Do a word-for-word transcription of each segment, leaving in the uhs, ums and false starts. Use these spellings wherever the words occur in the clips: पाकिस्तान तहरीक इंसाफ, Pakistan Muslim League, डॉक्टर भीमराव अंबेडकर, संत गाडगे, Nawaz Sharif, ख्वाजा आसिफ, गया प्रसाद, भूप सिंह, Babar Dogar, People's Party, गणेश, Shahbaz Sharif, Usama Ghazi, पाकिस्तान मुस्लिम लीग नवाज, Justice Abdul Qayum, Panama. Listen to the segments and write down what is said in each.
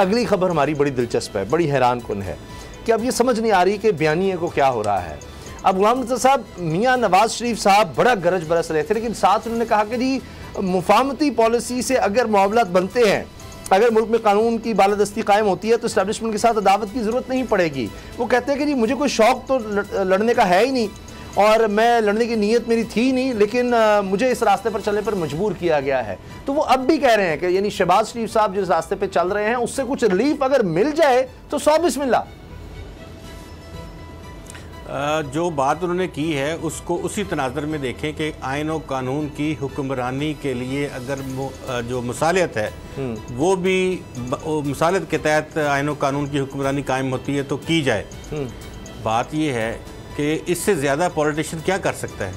अगली खबर हमारी बड़ी दिलचस्प है, बड़ी हैरान कुन है कि अब ये समझ नहीं आ रही कि बयानिए को क्या हो रहा है। अब गुलाम नज़र साहब मियाँ नवाज शरीफ साहब बड़ा गरज बरस रहे थे, लेकिन साथ उन्होंने कहा कि जी मुफाहमती पॉलिसी से अगर मामलात बनते हैं, अगर मुल्क में कानून की बालादस्ती कायम होती है तो इस्टेब्लिशमेंट के साथ अदावत की ज़रूरत नहीं पड़ेगी। वो कहते हैं कि जी मुझे कोई शौक़ तो लड़ने का है ही नहीं और मैं लड़ने की नीयत मेरी थी नहीं, लेकिन आ, मुझे इस रास्ते पर चलने पर मजबूर किया गया है। तो वो अब भी कह रहे हैं कि यानी शहबाज शरीफ साहब जिस रास्ते पर चल रहे हैं उससे कुछ रिलीफ अगर मिल जाए तो सौ बिस्मिल्ला। जो बात उन्होंने की है उसको उसी तनाजर में देखें कि आइन और कानून की हुक्मरानी के लिए अगर जो मुसालियत है वो भी मुसालियत के तहत आइन और कानून की हुक्मरानी कायम होती है तो की जाए। बात यह है कि इससे ज़्यादा पॉलिटिशियन क्या कर सकता है?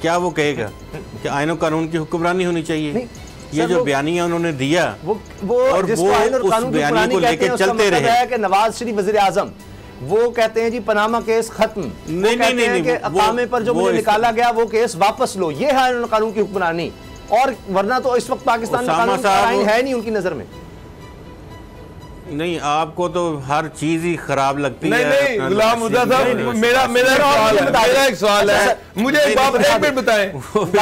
क्या वो कहेगा कि आइन और कानून की हुक्मरानी होनी चाहिए? ये जो बयानिया उन्होंने दिया वो वो और वो उस बयानिया को लेकर चलते रहे। नवाज शरीफ वज़ीर आज़म वो कहते हैं जी पनामा केस खत्म, नहीं नहीं नहीं कि अकामे पर जो मुझे निकाला गया वो केस वापस लो, ये है उन्होंने कानून की हुक्मरानी। और वरना तो इस वक्त पाकिस्तान में कानून कानून है नहीं उनकी नजर में। नहीं, आपको तो हर चीज ही खराब लगती नहीं, है नहीं, गुलाम साहब मेरा मेरा मेरा एक सवाल है, मुझे एक बात बताएं,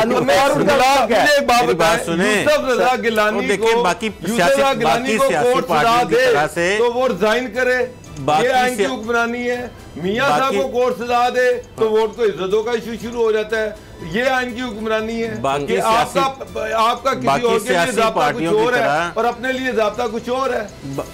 मुझे बात सुने बाकी तो वो रिजाइन करे, बाकी हुक्मरानी है। मियाँ साहब को कोर्ट सजा दे तो वोट को इज्जतों का इशू शुरू हो जाता है, ये आइन की हुक्मरानी है। बाकी आपका आपका किसी और के लिए ज़ाब्ता कुछ और है और अपने लिए ज़ाब्ता कुछ और है। बा...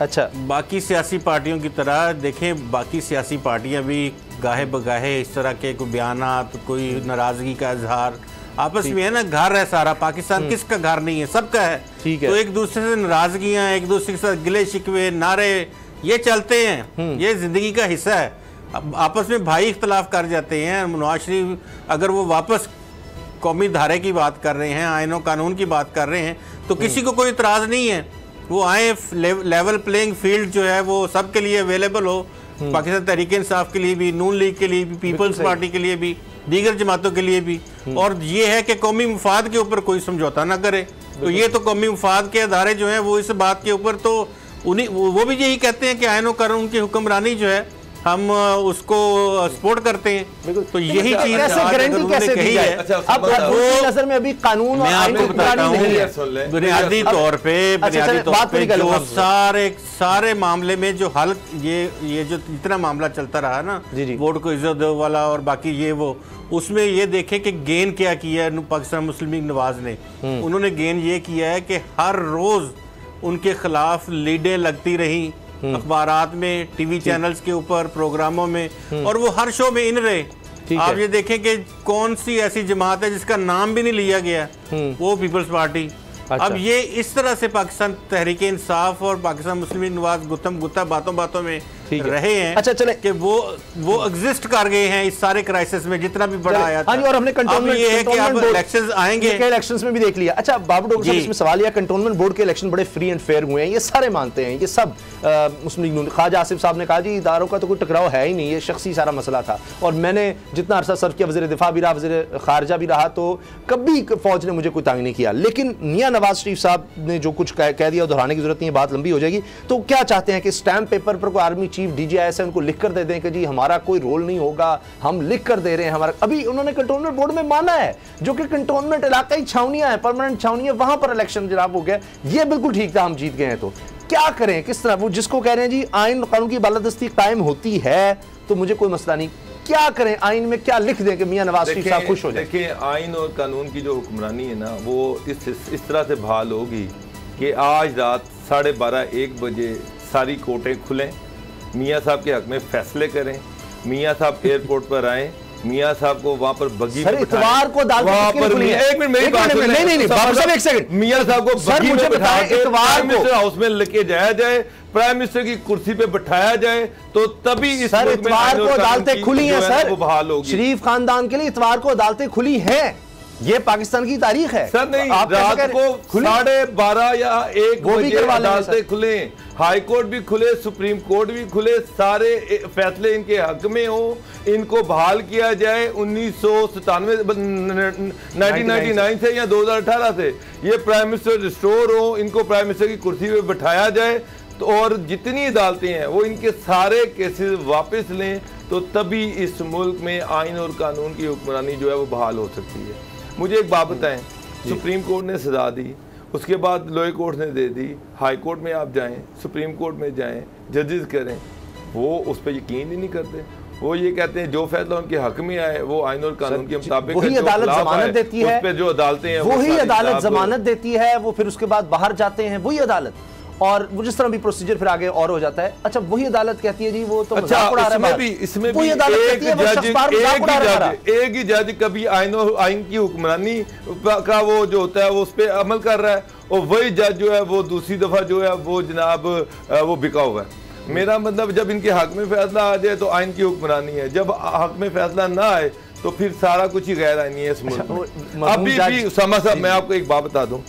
अच्छा, बाकी सियासी पार्टियों की तरह देखें, बाकी सियासी पार्टियां भी गाहे बगाहे इस तरह के कोई बयान, कोई नाराजगी का इजहार, आपस में है ना, घर है सारा पाकिस्तान, किसका घर नहीं है? सबका है। तो एक दूसरे से नाराजगियाँ, एक दूसरे के साथ गिले शिकवे, नारे, ये चलते हैं, ये ज़िंदगी का हिस्सा है। अब आपस में भाई इख्तलाफ कर जाते हैं। नवाज शरीफ अगर वो वापस कौमी धारे की बात कर रहे हैं, आइन और कानून की बात कर रहे हैं, तो किसी को कोई इतराज़ नहीं है। वो आए लेवल प्लेइंग फील्ड जो है वो सब के लिए अवेलेबल हो, पाकिस्तान तहरीक इंसाफ के लिए भी, नून लीग के लिए भी, पीपल्स पार्टी के लिए भी, दीगर जमातों के लिए भी। और ये है कि कौमी मुफाद के ऊपर कोई समझौता ना करे। तो ये तो कौमी मुफाद के अदारे जो हैं वो इस बात के ऊपर तो उन्हीं वो भी यही कहते हैं कि आयन और कानून की हुक्मरानी जो है हम उसको सपोर्ट करते हैं। तो यही चीज़ गारंटी कैसे दी जाए? अब वो नजर में अभी कानून और आयन की हुक्मरानी नहीं है। बुनियादी तौर पे बुनियादी तौर पे जो सारे सारे मामले में जो हल ये ये जो इतना मामला चलता रहा ना, वोट को इज्जत दो वाला और बाकी ये वो, उसमें ये देखें कि गेन क्या किया है पाकिस्तान मुस्लिम लीग नवाज ने। उन्होंने गेन ये किया है कि हर रोज उनके खिलाफ लीडें लगती रहीं, अखबारात में, टीवी चैनल्स के ऊपर, प्रोग्रामों में, और वो हर शो में इन रहे। आप ये देखें कि कौन सी ऐसी जमात है जिसका नाम भी नहीं लिया गया, वो पीपल्स पार्टी। अच्छा। अब ये इस तरह से पाकिस्तान तहरीक इंसाफ और पाकिस्तान मुस्लिम नवाज गुत्थम गुत्था बातों बातों में रहे हैं। अच्छा चले कि वो वो एग्जिस्ट कर गए हैं इस सारे क्राइसिस में जितना भी बड़ा आया था। और हमने कंटोनमेंट ये है कि अब इलेक्शंस आएंगे, इलेक्शंस में भी देख लिया। अच्छा, बाबर डोगर साहब इसमें सवाल यह, कंटोनमेंट बोर्ड के इलेक्शन बड़े फ्री एंड फेयर हुए हैं, ये सारे मानते हैं, ये सब मुस्लिम लीग नून। ख्वाजा आसिफ साहब ने कहा जी इदारों का तो कोई टकराव है ही नहीं, ये शख्सी सारा मसला था और मैंने जितना अरसा सर्व किया, वज़ीर दिफा भी रहा, वज़ीर खारजा भी रहा, तो कभी फौज ने मुझे कोई तंग नहीं किया। लेकिन मियाँ नवाज शरीफ साहब ने जो कुछ कह दिया दोहराने की जरूरत नहीं है, बात लंबी हो जाएगी। तो क्या चाहते हैं कि स्टैम्प पेपर पर कोई army chief D G I S उनको लिख कर दे दें कि जी हमारा कोई रोल नहीं होगा, हम लिख कर दे रहे हैं हमारा। अभी उन्होंने कंटोनमेंट बोर्ड में माना है जो कि कंटोनमेंट इलाका ही छावनियां है, परमानेंट छावनियां, वहां पर इलेक्शन जनाब हो गया, ये बिल्कुल ठीक था, हम जीत गए हैं। तो क्या करें, किस तरह वो जिसको कह रहे हैं जी आइन कानून की बालादस्ती कायम होती है तो मुझे कोई मसला नहीं, क्या करें, आइन में क्या लिख दें कि मियाँ नवाज शरीफ साहब खुश हो जाए? देखिए, आइन और कानून की जो हुक्मरानी है ना वो इस इस तरह से बहाल होगी कि आज रात साढ़े बारह एक बजे सारी कोर्टें खुलें, मियाँ साहब के हक में फैसले करें, मियाँ साहब एयरपोर्ट पर आएं, मियाँ साहब को वहाँ पर बगी में इतवार को दाल वहाँ पर एक मिनट मेरी बात सुनें, नहीं नहीं बाबर साहब एक सेकंड, मियाँ साहब को बगी में बिठाएं, इतवार को हाउस में लेके जाया जाए, प्राइम मिनिस्टर की कुर्सी पे बिठाया जाए, तो तभी इस इतवार को अदालतें खुली हैं। सर, शरीफ खानदान के लिए इतवार को अदालतें खुली हैं, ये पाकिस्तान की तारीख है सर। नहीं, आप रात को साढ़े बारह या एक बजे अदालतें खुले, हाई कोर्ट भी खुले, सुप्रीम कोर्ट भी खुले, सारे फैसले इनके हक में हो, इनको बहाल किया जाए उन्नीस सौ सतानवे नाइनटीन नाइन्टी नाइन से या दो हज़ार अठारह से, ये प्राइम मिनिस्टर रिस्टोर हो, इनको प्राइम मिनिस्टर की कुर्सी पे बैठाया जाए तो, और जितनी अदालतें हैं वो इनके सारे केसेस वापस लें, तो तभी इस मुल्क में आइन और कानून की हुक्मरानी जो है वो बहाल हो सकती है। मुझे एक बात बताएं, सुप्रीम कोर्ट ने सजा दी, उसके बाद लोअर कोर्ट ने दे दी, हाई कोर्ट में आप जाएं, सुप्रीम कोर्ट में जाएं, जजेस करें, वो उस पर यकीन ही नहीं करते। वो ये कहते हैं जो फैसला उनके हक में आए वो आइन और कानून के मुताबिक, वही अदालत जमानत देती है, उस पे जो अदालतें हैं वही अदालत जमानत देती है, वो फिर उसके बाद बाहर जाते हैं वही अदालत, और वो जिस तरह भी प्रोसीजर फिर आगे और हो जाता है। अच्छा, वही अदालत कहती है जी वो तो अच्छा, मजाक उड़ा रहा है, इसमें भी एक ही जज कभी आइन और आइन की हुक्मरानी का वो जो होता है वो उस पर अमल कर रहा है, और वही जज जो है वो दूसरी दफा जो है वो जनाब वो बिका हुआ है। मेरा मतलब जब इनके हक में फैसला आ जाए तो आइन की हुक्मरानी है, जब हक में फैसला ना आए तो फिर सारा कुछ ही गैर आइनी है इस मुल्क में। अभी भी उसामा साहब, मैं आपको एक बात बता दूं,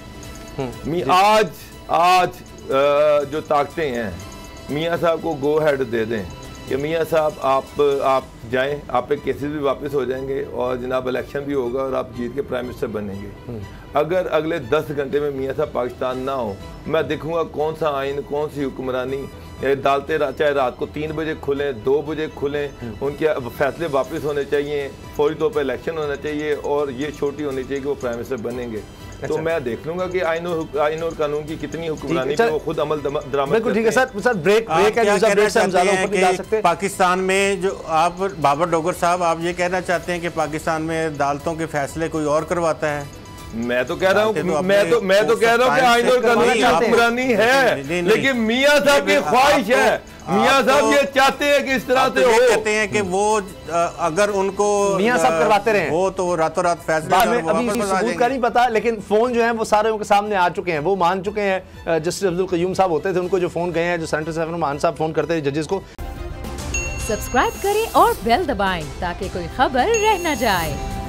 आज आज जो ताकतें हैं मियाँ साहब को गो हेड दे दें कि मियाँ साहब आप आप जाएं, आप पे केसेस भी वापस हो जाएंगे और जनाब इलेक्शन भी होगा और आप जीत के प्राइम मिनिस्टर बनेंगे। अगर अगले दस घंटे में मियाँ साहब पाकिस्तान ना हो, मैं देखूंगा कौन सा आइन, कौन सी हुक्मरानी, अदालतें चाहे रात को तीन बजे खुलें, दो बजे खुलें, उनके फैसले वापस होने चाहिए, फौरी तौर पर इलेक्शन होना चाहिए और ये छोटी होनी चाहिए कि वो प्राइम मिनिस्टर बनेंगे। तो मैं देख लूंगा कि आइन और आइन और कानून की कितनी हुक्मरानी पे वो खुद अमल दरामद करते हैं। ठीक है सर, सर ब्रेक ब्रेक है, दूसरा ब्रेक से हम ज़्यादा ऊपर नहीं जा सकते। पाकिस्तान में जो आप बाबर डोगर साहब आप ये कहना चाहते हैं कि पाकिस्तान में अदालतों के फैसले कोई और करवाता है? मैं तो कह रहा हूँ मैं तो मैं तो कह रहा हूँ कि आइन और कानून की हुक्मरानी है, लेकिन मियाँ साहब की ख्वाहिश है, मियाँ साहब ये चाहते हैं कि इस तरह से हो, कहते हैं कि वो अगर उनको मियाँ साहब करवाते रहे वो तो रातों रात फैसला का नहीं पता, लेकिन फोन जो है वो सारे उनके सामने आ चुके हैं, वो मान चुके हैं। जस्टिस अब्दुल कयूम साहब होते थे उनको जो फोन गए हैं, जो सेंटर सेवन मान साहब फोन करते हैं जजेस को। सब्सक्राइब करें और बेल दबाएं ताकि कोई खबर रह न जाए।